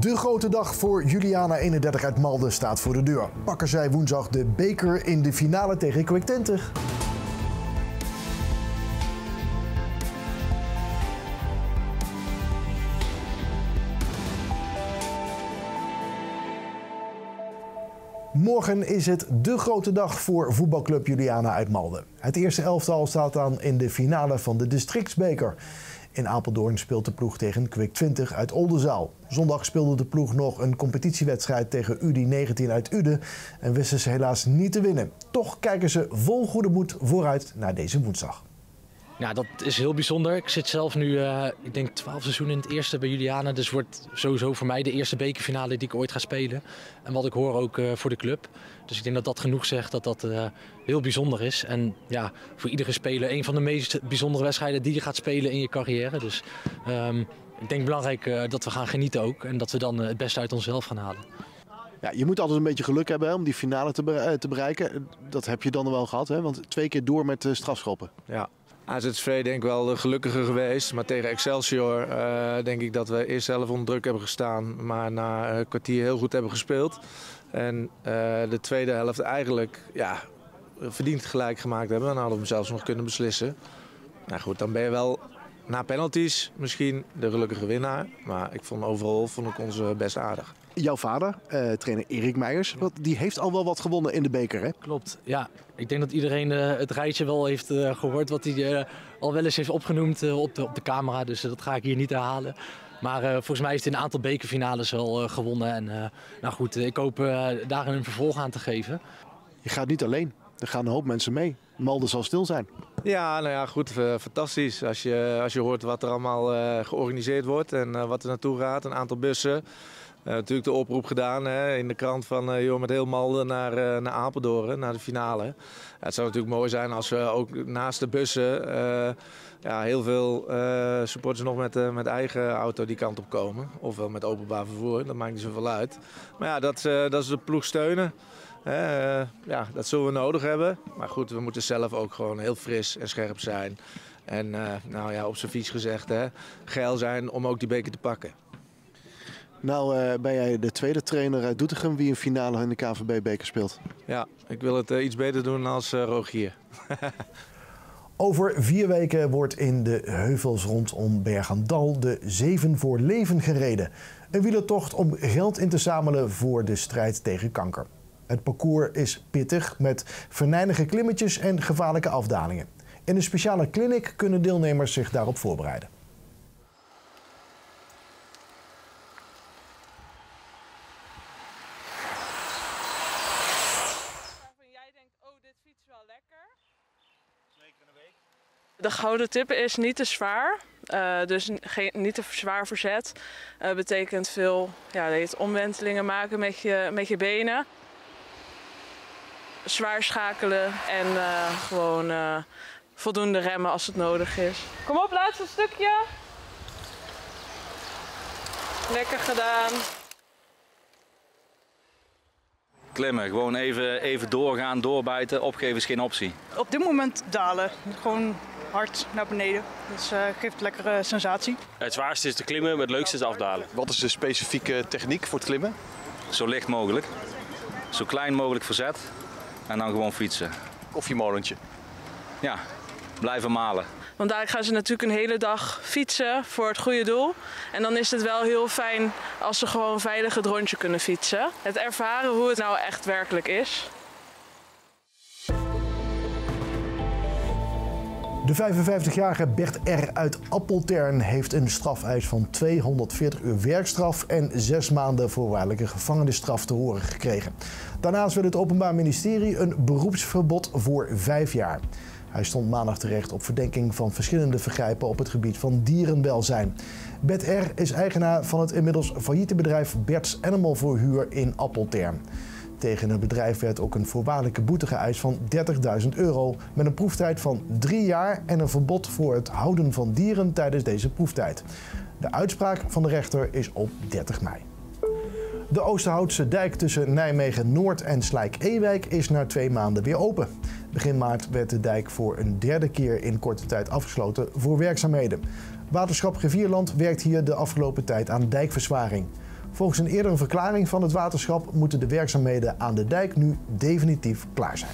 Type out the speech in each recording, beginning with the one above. De grote dag voor Juliana 31 uit Malden staat voor de deur. Pakken zij woensdag de beker in de finale tegen Quick 20? Morgen is het de grote dag voor voetbalclub Juliana uit Malden. Het eerste elftal staat aan in de finale van de districtsbeker. In Apeldoorn speelt de ploeg tegen Quick 20 uit Oldenzaal. Zondag speelde de ploeg nog een competitiewedstrijd tegen UD 19 uit Uden en wisten ze helaas niet te winnen. Toch kijken ze vol goede moed vooruit naar deze woensdag. Ja, dat is heel bijzonder. Ik zit zelf nu, ik denk 12 seizoenen in het eerste bij Juliana. Dus wordt sowieso voor mij de eerste bekerfinale die ik ooit ga spelen. En wat ik hoor ook voor de club. Dus ik denk dat dat genoeg zegt dat dat heel bijzonder is. En ja, voor iedere speler een van de meest bijzondere wedstrijden die je gaat spelen in je carrière. Dus ik denk belangrijk dat we gaan genieten ook. En dat we dan het beste uit onszelf gaan halen. Ja, je moet altijd een beetje geluk hebben hè, om die finale te bereiken. Dat heb je dan wel gehad, hè? Want 2 keer door met strafschoppen. Ja. AZV denk ik wel gelukkiger geweest, maar tegen Excelsior denk ik dat we eerst zelf onder druk hebben gestaan, maar na een kwartier heel goed hebben gespeeld. En de tweede helft eigenlijk ja, verdiend gelijk gemaakt hebben en hadden we zelfs nog kunnen beslissen. Nou goed, dan ben je wel na penalties misschien de gelukkige winnaar, maar ik vond overal ons best aardig. Jouw vader, trainer Erik Meijers, die heeft al wel wat gewonnen in de beker, hè? Klopt, ja. Ik denk dat iedereen het rijtje wel heeft gehoord wat hij al wel eens heeft opgenoemd op de camera. Dus dat ga ik hier niet herhalen. Maar volgens mij heeft hij een aantal bekerfinales wel gewonnen. En nou goed, ik hoop daar een vervolg aan te geven. Je gaat niet alleen. Er gaan een hoop mensen mee. Malden zal stil zijn. Ja, nou ja, goed. Fantastisch. Als je hoort wat er allemaal georganiseerd wordt en wat er naartoe gaat. Een aantal bussen. Natuurlijk de oproep gedaan hè, in de krant van joh, met heel Malden naar Apeldoorn, naar de finale. Ja, het zou natuurlijk mooi zijn als we ook naast de bussen ja, heel veel supporters nog met eigen auto die kant op komen. Ofwel met openbaar vervoer, dat maakt niet zoveel uit. Maar ja, dat is de ploeg steunen. Ja, dat zullen we nodig hebben. Maar goed, we moeten zelf ook gewoon heel fris en scherp zijn. En nou ja, op z'n fiets gezegd, hè, geil zijn om ook die beker te pakken. Nou ben jij de tweede trainer uit Doetinchem die een finale in de KNVB-beker speelt. Ja, ik wil het iets beter doen als Rogier. Over 4 weken wordt in de heuvels rondom Bergendal de Zeven voor Leven gereden. Een wielertocht om geld in te zamelen voor de strijd tegen kanker. Het parcours is pittig met venijnige klimmetjes en gevaarlijke afdalingen. In een speciale clinic kunnen deelnemers zich daarop voorbereiden. De gouden tip is niet te zwaar, dus niet te zwaar verzet. Betekent veel omwentelingen maken met je benen. Zwaar schakelen en gewoon voldoende remmen als het nodig is. Kom op, laatste stukje. Lekker gedaan. Klimmen, gewoon even doorgaan, doorbijten, opgeven is geen optie. Op dit moment dalen, gewoon hard naar beneden. Dus geeft lekkere sensatie. Het zwaarste is te klimmen, maar het leukste is afdalen. Wat is de specifieke techniek voor het klimmen? Zo licht mogelijk, zo klein mogelijk verzet en dan gewoon fietsen. Koffiemolentje? Ja, blijven malen. Want daar gaan ze natuurlijk een hele dag fietsen voor het goede doel. En dan is het wel heel fijn als ze gewoon veilig het rondje kunnen fietsen. Het ervaren hoe het nou echt werkelijk is. De 55-jarige Bert R. uit Appeltern heeft een strafeis van 240 uur werkstraf en 6 maanden voorwaardelijke gevangenisstraf te horen gekregen. Daarnaast wil het Openbaar Ministerie een beroepsverbod voor 5 jaar. Hij stond maandag terecht op verdenking van verschillende vergrijpen op het gebied van dierenwelzijn. Bert R. is eigenaar van het inmiddels failliete bedrijf Bert's Animal voor Huur in Appeltern. Tegen het bedrijf werd ook een voorwaardelijke boete geëist van €30.000 met een proeftijd van 3 jaar en een verbod voor het houden van dieren tijdens deze proeftijd. De uitspraak van de rechter is op 30 mei. De Oosterhoutse dijk tussen Nijmegen-Noord en Slijk-Ewijk is na 2 maanden weer open. Begin maart werd de dijk voor een 3e keer in korte tijd afgesloten voor werkzaamheden. Waterschap Rivierland werkt hier de afgelopen tijd aan dijkverzwaring. Volgens een eerdere verklaring van het waterschap moeten de werkzaamheden aan de dijk nu definitief klaar zijn.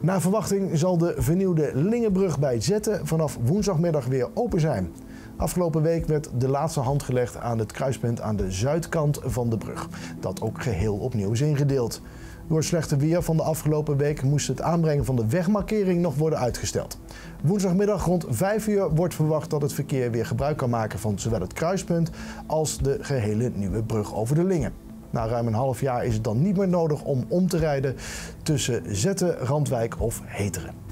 Naar verwachting zal de vernieuwde Lingenbrug bij Zetten vanaf woensdagmiddag weer open zijn. Afgelopen week werd de laatste hand gelegd aan het kruispunt aan de zuidkant van de brug, dat ook geheel opnieuw is ingedeeld. Door het slechte weer van de afgelopen week moest het aanbrengen van de wegmarkering nog worden uitgesteld. Woensdagmiddag rond 5 uur wordt verwacht dat het verkeer weer gebruik kan maken van zowel het kruispunt als de gehele nieuwe brug over de Linge. Na ruim een half jaar is het dan niet meer nodig om te rijden tussen Zetten, Randwijk of Heteren.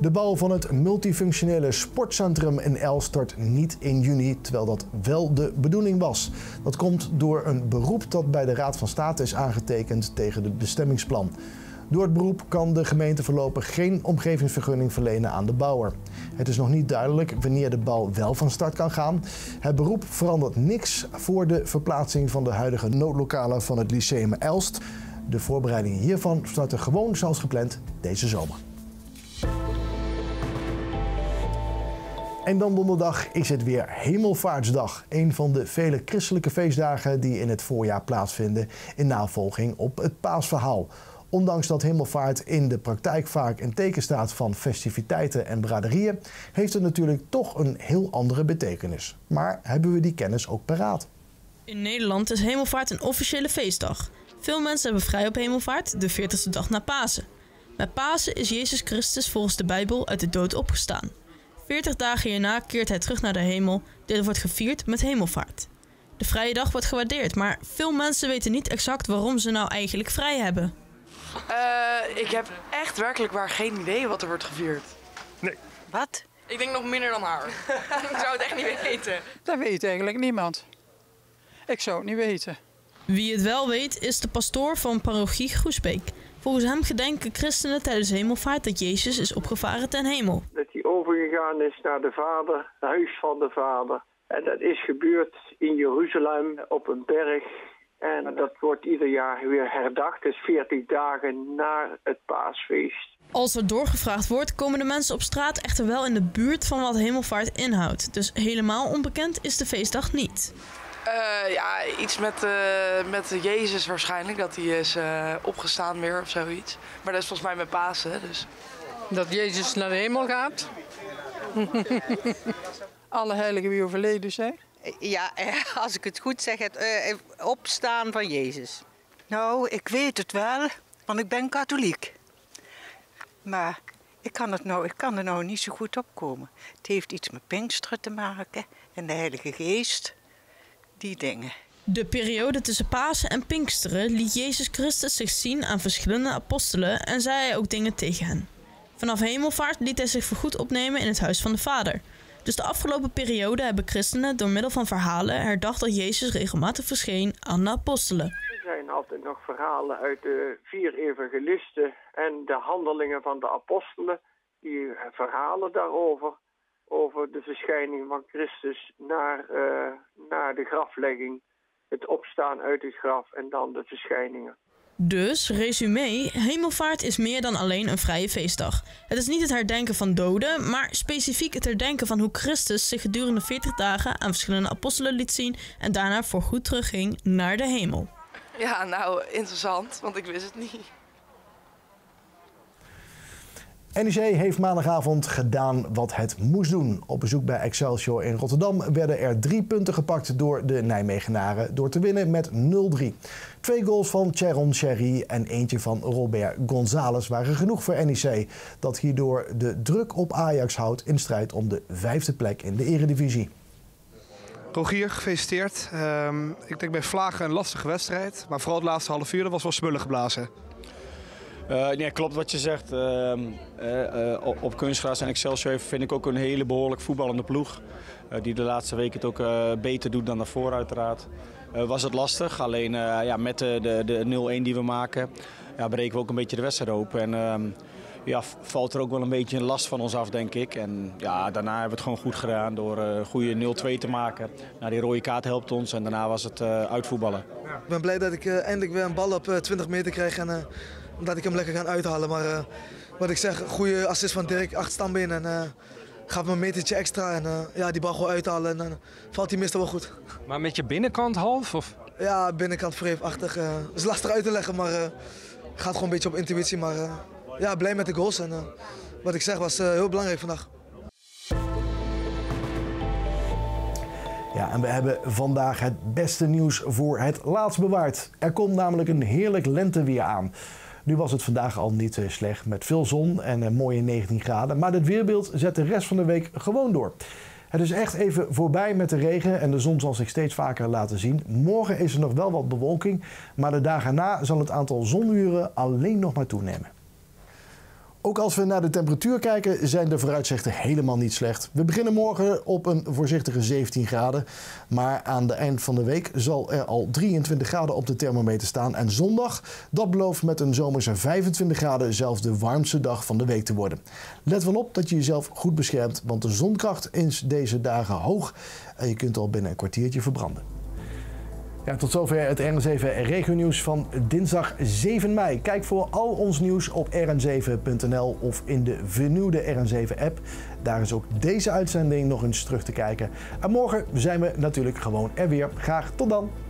De bouw van het multifunctionele sportcentrum in Elst start niet in juni, terwijl dat wel de bedoeling was. Dat komt door een beroep dat bij de Raad van State is aangetekend tegen het bestemmingsplan. Door het beroep kan de gemeente voorlopig geen omgevingsvergunning verlenen aan de bouwer. Het is nog niet duidelijk wanneer de bouw wel van start kan gaan. Het beroep verandert niks voor de verplaatsing van de huidige noodlokalen van het Lyceum Elst. De voorbereidingen hiervan starten gewoon zoals gepland deze zomer. En dan donderdag is het weer Hemelvaartsdag, een van de vele christelijke feestdagen die in het voorjaar plaatsvinden in navolging op het paasverhaal. Ondanks dat Hemelvaart in de praktijk vaak in teken staat van festiviteiten en braderieën, heeft het natuurlijk toch een heel andere betekenis. Maar hebben we die kennis ook paraat? In Nederland is Hemelvaart een officiële feestdag. Veel mensen hebben vrij op Hemelvaart, de 40e dag na Pasen. Met Pasen is Jezus Christus volgens de Bijbel uit de dood opgestaan. 40 dagen hierna keert hij terug naar de hemel. Dit wordt gevierd met Hemelvaart. De vrije dag wordt gewaardeerd, maar veel mensen weten niet exact waarom ze nou eigenlijk vrij hebben. Ik heb echt werkelijk waar geen idee wat er wordt gevierd. Nee. Wat? Ik denk nog minder dan haar. Ik zou het echt niet weten. Dat weet eigenlijk niemand. Ik zou het niet weten. Wie het wel weet is de pastoor van parochie Groesbeek. Volgens hem gedenken christenen tijdens Hemelvaart dat Jezus is opgevaren ten hemel. Dat hij overgegaan is naar de Vader, het huis van de Vader. En dat is gebeurd in Jeruzalem op een berg. En dat wordt ieder jaar weer herdacht, dus 40 dagen na het paasfeest. Als er doorgevraagd wordt, komen de mensen op straat echter wel in de buurt van wat Hemelvaart inhoudt. Dus helemaal onbekend is de feestdag niet. Ja, iets met Jezus waarschijnlijk, dat hij is opgestaan weer of zoiets. Maar dat is volgens mij met Pasen, dus. Dat Jezus naar de hemel gaat. Alle heiligen die overleden zijn. Ja, als ik het goed zeg, het opstaan van Jezus. Nou, ik weet het wel, want ik ben katholiek. Maar ik kan er nou niet zo goed op komen. Het heeft iets met Pinksteren te maken en de Heilige Geest. Die dingen. De periode tussen Pasen en Pinksteren liet Jezus Christus zich zien aan verschillende apostelen en zei hij ook dingen tegen hen. Vanaf Hemelvaart liet hij zich voorgoed opnemen in het huis van de Vader. Dus de afgelopen periode hebben christenen door middel van verhalen herdacht dat Jezus regelmatig verscheen aan de apostelen. Er zijn altijd nog verhalen uit de vier evangelisten en de handelingen van de apostelen. Die verhalen daarover. Over de verschijning van Christus naar de graflegging, het opstaan uit het graf en dan de verschijningen. Dus, resumé, Hemelvaart is meer dan alleen een vrije feestdag. Het is niet het herdenken van doden, maar specifiek het herdenken van hoe Christus zich gedurende 40 dagen aan verschillende apostelen liet zien en daarna voorgoed terugging naar de hemel. Ja, nou, interessant, want ik wist het niet. NEC heeft maandagavond gedaan wat het moest doen. Op bezoek bij Excelsior in Rotterdam werden er 3 punten gepakt door de Nijmegenaren door te winnen met 0-3. 2 goals van Tjeron Sherry en eentje van Robert González waren genoeg voor NEC, dat hierdoor de druk op Ajax houdt in strijd om de 5e plek in de eredivisie. Rogier, gefeliciteerd. Ik denk bij Vlagen een lastige wedstrijd, maar vooral het laatste half uur was wel smullen geblazen. Nee, klopt wat je zegt. Op kunstgras en Excelsior heeft, vind ik ook een hele behoorlijk voetballende ploeg. Die de laatste week het ook beter doet dan daarvoor uiteraard. Was het lastig, alleen ja, met de 0-1 die we maken ja, breken we ook een beetje de wedstrijd open. En ja, valt er ook wel een beetje een last van ons af, denk ik. En ja, daarna hebben we het gewoon goed gedaan door een goede 0-2 te maken. Nou, die rode kaart helpt ons en daarna was het uitvoetballen. Ik ben blij dat ik eindelijk weer een bal op 20 meter krijg. En, dat ik hem lekker ga uithalen. Maar wat ik zeg, goede assist van Dirk, 8 stambenen. En Gaat mijn metertje extra en ja, die bal gewoon uithalen en dan valt die meestal wel goed. Maar met je binnenkant half? Of? Ja, binnenkant vreefachtig. Is lastig uit te leggen, maar gaat gewoon een beetje op intuïtie. Maar ja, blij met de goals en wat ik zeg was heel belangrijk vandaag. Ja, en we hebben vandaag het beste nieuws voor het laatst bewaard. Er komt namelijk een heerlijk lenteweer aan. Nu was het vandaag al niet slecht met veel zon en een mooie 19 graden. Maar dit weerbeeld zet de rest van de week gewoon door. Het is echt even voorbij met de regen en de zon zal zich steeds vaker laten zien. Morgen is er nog wel wat bewolking, maar de dagen na zal het aantal zonuren alleen nog maar toenemen. Ook als we naar de temperatuur kijken, zijn de vooruitzichten helemaal niet slecht. We beginnen morgen op een voorzichtige 17 graden. Maar aan het eind van de week zal er al 23 graden op de thermometer staan. En zondag, dat belooft met een zomerse 25 graden zelfs de warmste dag van de week te worden. Let wel op dat je jezelf goed beschermt, want de zonkracht is deze dagen hoog. En je kunt al binnen een kwartiertje verbranden. Ja, tot zover het RN7 regionieuws van dinsdag 7 mei. Kijk voor al ons nieuws op rn7.nl of in de vernieuwde RN7-app. Daar is ook deze uitzending nog eens terug te kijken. En morgen zijn we natuurlijk gewoon er weer. Graag tot dan!